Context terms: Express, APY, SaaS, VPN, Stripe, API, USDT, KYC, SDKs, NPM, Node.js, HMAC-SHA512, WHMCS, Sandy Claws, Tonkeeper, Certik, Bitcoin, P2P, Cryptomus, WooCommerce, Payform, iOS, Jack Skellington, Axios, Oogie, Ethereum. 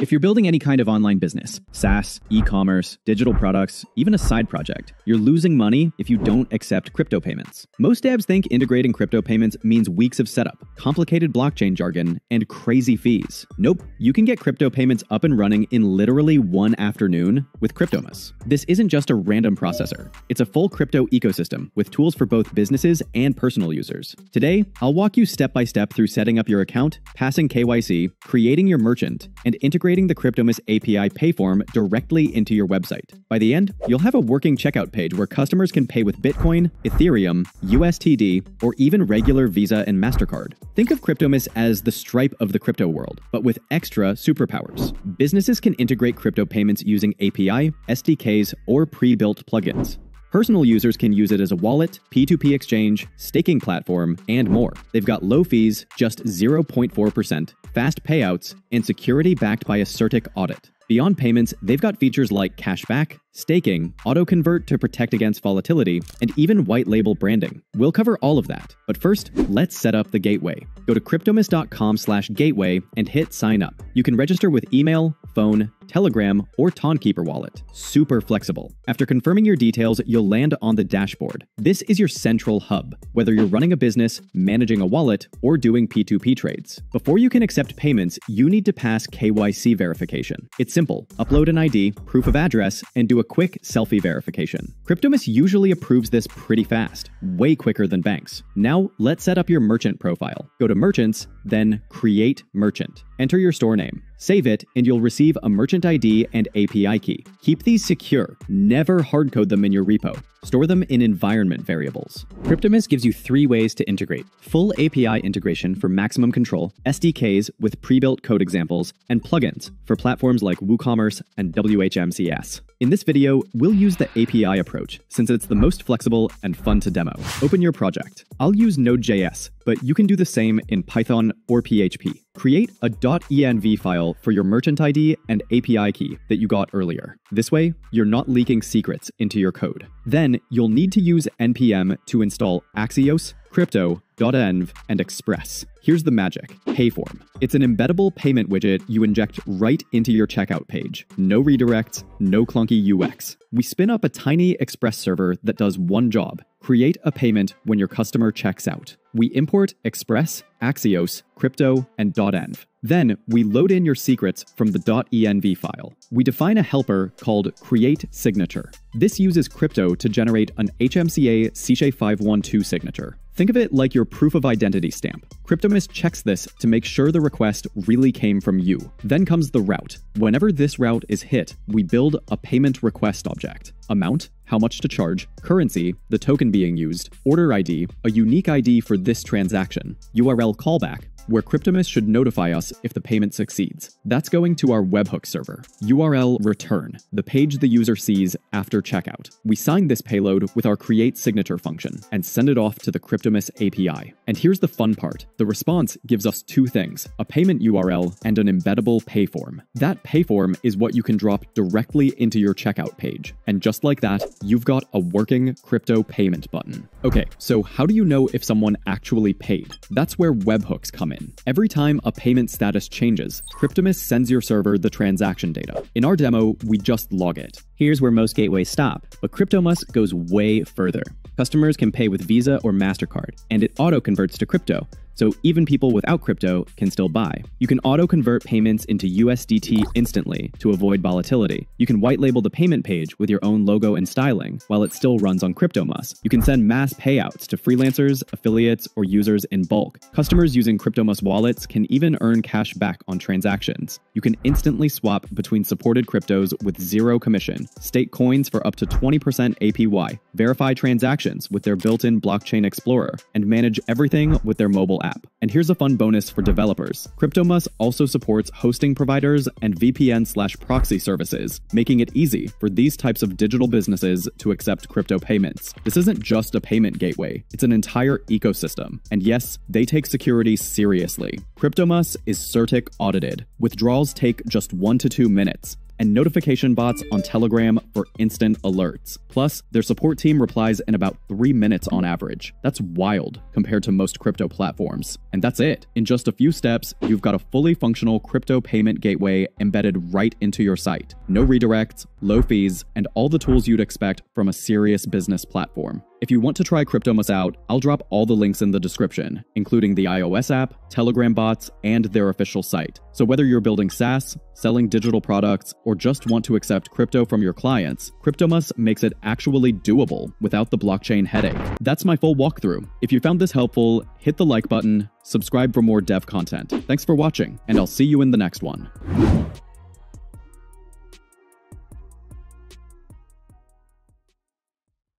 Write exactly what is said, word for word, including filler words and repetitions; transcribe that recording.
If you're building any kind of online business, SaaS, e-commerce, digital products, even a side project, you're losing money if you don't accept crypto payments. Most devs think integrating crypto payments means weeks of setup, complicated blockchain jargon, and crazy fees. Nope, you can get crypto payments up and running in literally one afternoon with Cryptomus. This isn't just a random processor. It's a full crypto ecosystem with tools for both businesses and personal users. Today, I'll walk you step by step through setting up your account, passing K Y C, creating your merchant, and integrating the Cryptomus A P I pay form directly into your website. By the end, you'll have a working checkout page where customers can pay with Bitcoin, Ethereum, U S D T, or even regular Visa and MasterCard. Think of Cryptomus as the Stripe of the crypto world, but with extra superpowers. Businesses can integrate crypto payments using A P I, S D Ks, or pre-built plugins. Personal users can use it as a wallet, P two P exchange, staking platform, and more. They've got low fees, just zero point four percent, fast payouts, and security backed by a Certik audit. Beyond payments, they've got features like cashback, staking, auto-convert to protect against volatility, and even white label branding. We'll cover all of that. But first, let's set up the gateway. Go to cryptomus dot com slash gateway and hit sign up. You can register with email, phone, Telegram, or Tonkeeper wallet. Super flexible. After confirming your details, you'll land on the dashboard. This is your central hub, whether you're running a business, managing a wallet, or doing P two P trades. Before you can accept payments, you need to pass K Y C verification. It's simple. Upload an I D, proof of address, and do a quick selfie verification. Cryptomus usually approves this pretty fast, way quicker than banks. Now, let's set up your merchant profile. Go to Merchants, then Create Merchant. Enter your store name, save it, and you'll receive a merchant I D and A P I key. Keep these secure. Never hardcode them in your repo. Store them in environment variables. Cryptomus gives you three ways to integrate: full A P I integration for maximum control, S D Ks with pre-built code examples, and plugins for platforms like WooCommerce and W H M C S. In this video, we'll use the A P I approach since it's the most flexible and fun to demo. Open your project. I'll use Node dot J S, but you can do the same in Python or P H P. Create a .env file for your merchant I D and A P I key that you got earlier. This way, you're not leaking secrets into your code. Then, you'll need to use N P M to install Axios, Crypto, .env, and Express. Here's the magic: Payform. It's an embeddable payment widget you inject right into your checkout page. No redirects, no clunky U X. We spin up a tiny Express server that does one job: create a payment when your customer checks out. We import Express, Axios, Crypto, and .env. Then we load in your secrets from the .env file. We define a helper called create signature. This uses Crypto to generate an H M C A S H A five one two signature. Think of it like your proof of identity stamp. Cryptomus checks this to make sure the request really came from you. Then comes the route. Whenever this route is hit, we build a payment request object. Amount, how much to charge, currency, the token being used, order I D, a unique I D for this transaction, U R L callback, where Cryptomus should notify us if the payment succeeds. That's going to our webhook server. U R L return, the page the user sees after checkout. We sign this payload with our create signature function and send it off to the Cryptomus A P I. And here's the fun part. The response gives us two things: a payment U R L and an embeddable pay form. That pay form is what you can drop directly into your checkout page. And just like that, you've got a working crypto payment button. Okay, so how do you know if someone actually paid? That's where webhooks come in. Every time a payment status changes, Cryptomus sends your server the transaction data. In our demo, we just log it. Here's where most gateways stop, but Cryptomus goes way further. Customers can pay with Visa or MasterCard, and it auto-converts to crypto, so even people without crypto can still buy. You can auto-convert payments into U S D T instantly to avoid volatility. You can white-label the payment page with your own logo and styling while it still runs on Cryptomus. You can send mass payouts to freelancers, affiliates, or users in bulk. Customers using Cryptomus wallets can even earn cash back on transactions. You can instantly swap between supported cryptos with zero commission, stake coins for up to twenty percent A P Y, verify transactions with their built-in blockchain explorer, and manage everything with their mobile app. And here's a fun bonus for developers. Cryptomus also supports hosting providers and V P N slash proxy services, making it easy for these types of digital businesses to accept crypto payments. This isn't just a payment gateway, it's an entire ecosystem. And yes, they take security seriously. Cryptomus is Certik audited. Withdrawals take just one to two minutes. and notification bots on Telegram for instant alerts. Plus, their support team replies in about three minutes on average. That's wild compared to most crypto platforms. And that's it. In just a few steps, you've got a fully functional crypto payment gateway embedded right into your site. No redirects, low fees, and all the tools you'd expect from a serious business platform. If you want to try Cryptomus out, I'll drop all the links in the description, including the iOS app, Telegram bots, and their official site. So whether you're building SaaS, selling digital products, or just want to accept crypto from your clients, Cryptomus makes it actually doable without the blockchain headache. That's my full walkthrough. If you found this helpful, hit the like button, subscribe for more dev content. Thanks for watching, and I'll see you in the next one.